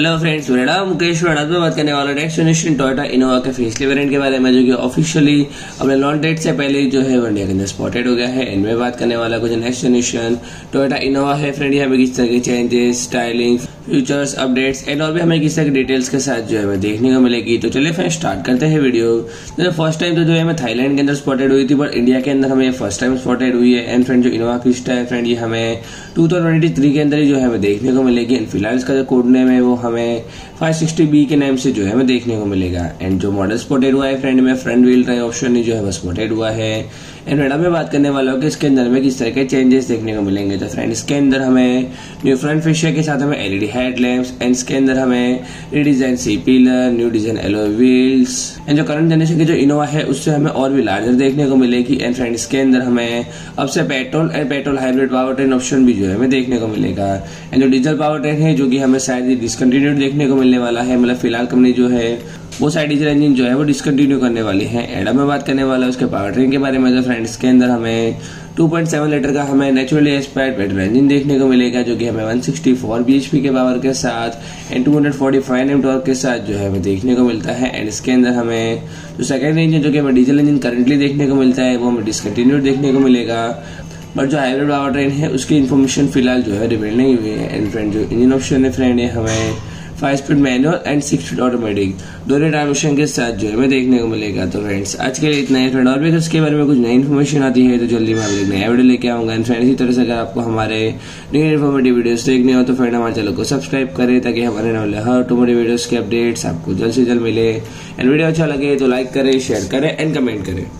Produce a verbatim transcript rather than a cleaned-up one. Hello friends, मेरा नाम मुकेश और आज मैं बात करने वाला नेक्स्ट जनरेशन टोयोटा इनोवा के फेसलिफ्ट वेरिएंट के बारे में, जो कि ऑफिशियली अपने लॉन्च डेट से पहले जो है इंडिया के अंदर स्पॉटेड हो गया है। एंड मैं बात करने वाला कुछ नेक्स्ट जनरेशन टोयोटा इनोवा है फ्रेंड, यहाँ पे किस तरह के changes, styling, futures, updates and और भी हमें किस तरह की डिटेल्स के साथ जो है हमें देखने को मिलेगी। तो चलिए फ्रेंड स्टार्ट करते हैं वीडियो। तो फर्स्ट टाइम तो जो है हमें थाईलैंड के अंदर स्पॉटेड हुई थी, बट इंडिया के अंदर हमें फर्स्ट टाइम स्पॉटेड हुई है। एंड फ्रेंड जो इनोवा क्रिस्टा है फ्रेंड, ये हमें टू थाउजेंड ट्वेंटी थ्री के अंदर ही जो है हमें देखने को मिलेगी। एंड फिलहाल इसका जो कोड नेम है वो हमें फाइव सिक्सटी बी के नाम से जो है हमें देखने को मिलेगा। एंड जो मॉडल स्पॉटेड हुआ है फ्रेंड में फ्रंट व्हील ड्राइव ऑप्शन ही जो है वो स्पॉटेड हुआ है। एंड मैडम मैं बात करने वाला हूँ कि इसके अंदर में किस तरह के चेंजेस देखने को मिलेंगे। तो फ्रेंड इसके अंदर हमें न्यू फ्रंट फेशियर के साथ हमें एलईडी हेडलैम्प्स एंड इसके अंदर हमें redesign C pillar, new design alloy wheels and जो करंट जनरेशन की जो इनोवा है उससे हमें और भी लार्जर देखने को मिलेगी। एंड फ्रेंड इसके अंदर हमें अब से petrol and petrol hybrid power train option भी जो है हमें देखने को मिलेगा। एंड जो डीजल पावर ट्रेन है जो कि हमें शायद डिसकंटिन्यूड देखने को मिलने वाला है, मतलब फिलहाल कंपनी जो है वो साइड डीजल इंजन जो है वो डिसकंटिन्यू करने वाली है। एंड अब मैं बात करने वाला हूँ उसके पावर ट्रेन के बारे में। तो फ्रेंड्स के अंदर हमें टू पॉइंट सेवन लीटर का हमें नेचुरली एस्पायर्ड पेट्रोल इंजन देखने को मिलेगा, जो कि हमें वन सिक्सटी फोर बीएचपी के पावर के साथ and two forty five Nm torque के साथ जो है हमें देखने को मिलता है। एंड इसके अंदर हमें जो सेकेंड इंजन जो कि हमें डीजल इंजन करंटली देखने को मिलता है वो हमें डिसकंटिन्यूड देखने को मिलेगा, बट जो हाइब्रिड पावर ट्रेन है उसकी इन्फॉर्मेशन फिलहाल जो है रिवील नहीं हुई है। एंड फ्रेंड जो इंजन ऑप्शन है फ्रेंड, ये हमें five speed manual and six speed automatic दोनों ट्रांसमिशन के साथ जो है हमें देखने को मिलेगा। तो फ्रेंड्स आज के लिए इतना है फ्रेंड, और भी उसके बारे में कुछ नई इन्फॉर्मेशन आती है तो जल्दी मैं आपको नया वीडियो लेके आऊँगा। एंड फ्रेंड इसी तरह से अगर आपको हमारे न्यू इन्फॉर्मेटिव वीडियोस देखने हो तो फ्रेंड हमारे चैनल को सब्सक्राइब करें ताकि हमारे नए हर ऑटोमेटिव वीडियोज़ के अपडेट्स आपको जल्द से जल्द मिले। एंड वीडियो अच्छा लगे तो लाइक करें, शेयर करें एंड कमेंट करें।